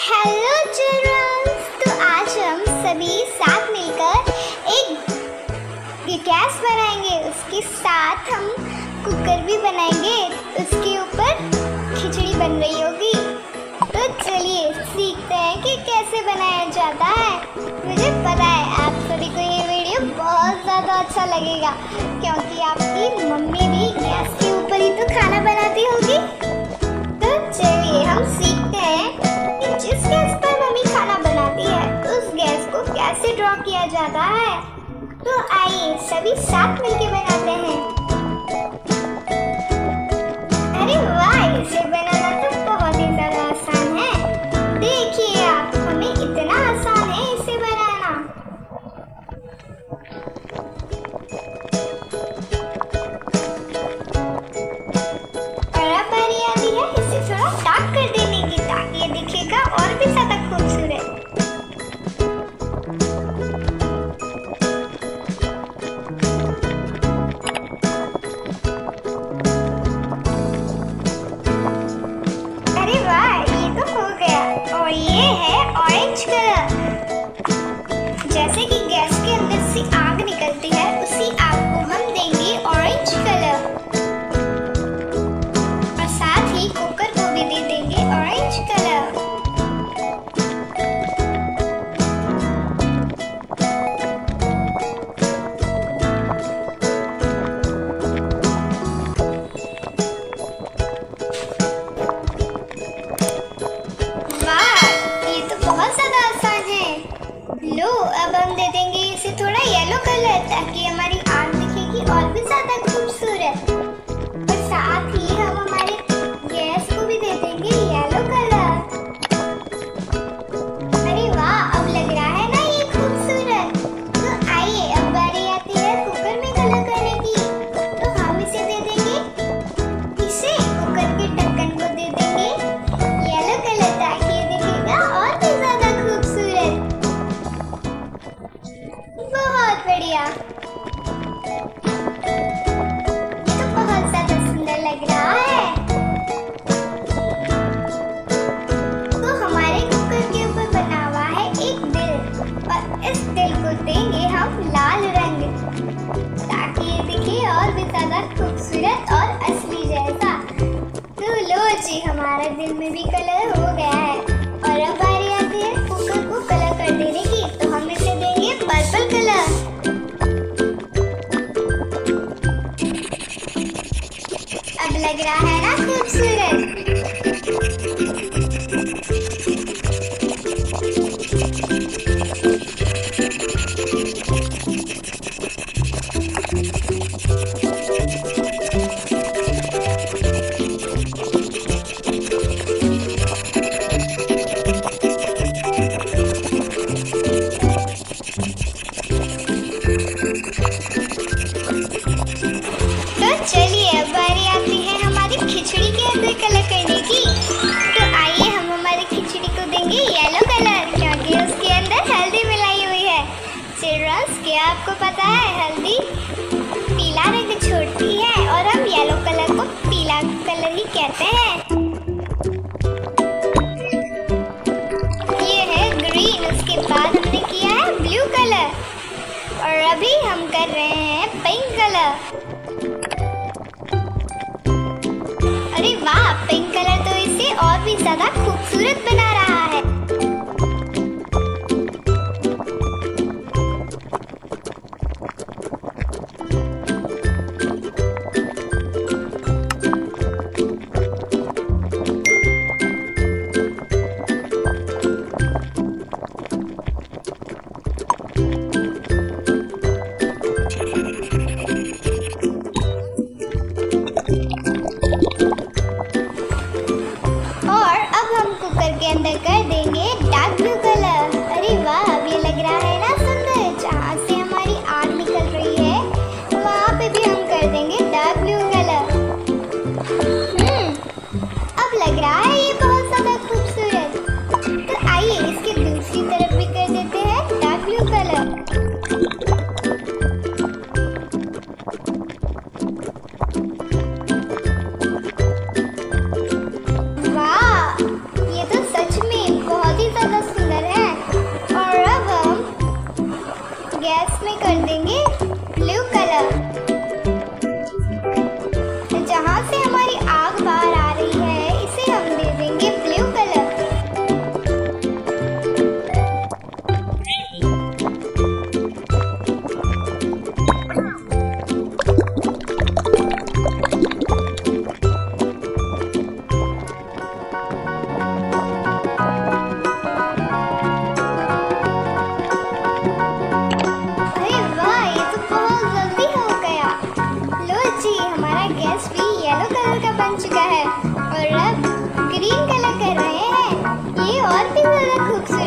Hello children's, तो आज हम सभी साथ मिलकर एक गैस बनाएंगे। उसके साथ हम कुकर भी बनाएंगे। उसके ऊपर खिचड़ी बन रही होगी। तो चलिए सीखते हैं कि कैसे बनाया जाता है। मुझे पता है आप सभी को ये वीडियो बहुत ज़्यादा अच्छा लगेगा, क्योंकि आपकी मम्मी भी गैस के ऊपर ही तो खाना बनाती होगी। तो चलिए हम सीखते हैं जिस गैस पर मम्मी खाना बनाती है उस गैस को कैसे ड्रॉ किया जाता है। तो आइए सभी साथ मिलके बनाते हैं। अरे वाह, इसे बनाना तो बहुत ही ज्यादा आसान है। देखिए आप, हमें इतना आसान है इसे बनाना। बड़ा पानी आ रही है, इसे थोड़ा डार्क कर देने की ताकि ये दिखेगा और भी ज्यादा खूबसूरत। अरे वाह, ये तो हो गया। और ये है ऑरेंज कलर। जैसे कि गैस के अंदर से आग निकलती है, उसी आग को हम देंगे ऑरेंज कलर। और साथ ही कुकर को भी दे देंगे ऑरेंज कलर। लो, अब हम दे देंगे इसे थोड़ा येलो कलर, ताकि हमारी आग दिखेगी और भी ज्यादा खूबसूरत। और साथ ही हम हमारे गैस को भी दे देंगे येलो कलर। अरे वाह, अब लग रहा है ना ये खूबसूरत। तो आइए अब बारी आती है कुकर में कलर करने की। तो हम इसे दे देंगे, इसे कुकर के ढक्कन को दे देंगे येलो कलर, ताकि ये दिखेगा और भी ज्यादा खूबसूरत। बहुत बढ़िया, तो बहुत ज्यादा सुंदर लग रहा है। तो हमारे कुकर के ऊपर बना हुआ है एक दिल, और इस दिल को देंगे हम लाल रंग, ताकि ये दिखे और भी ज्यादा खूबसूरत और असली जैसा। तो लो जी, हमारा दिल में भी कलर हो गया है। और अब बारी आती है कुकर को कलर कर देने की। तो हम इसे देंगे पर्पल कलर। अब लग रहा है ना आपको पता है हल्दी पीला रंग छोड़ती है, और हम येलो कलर को पीला कलर ही कहते हैं। ये है ग्रीन, उसके बाद हमने किया है ब्लू कलर, और अभी हम कर रहे हैं पिंक कलर। अरे वाह, पिंक कलर तो इसे और भी ज्यादा खूबसूरत बना रहा है। cooks.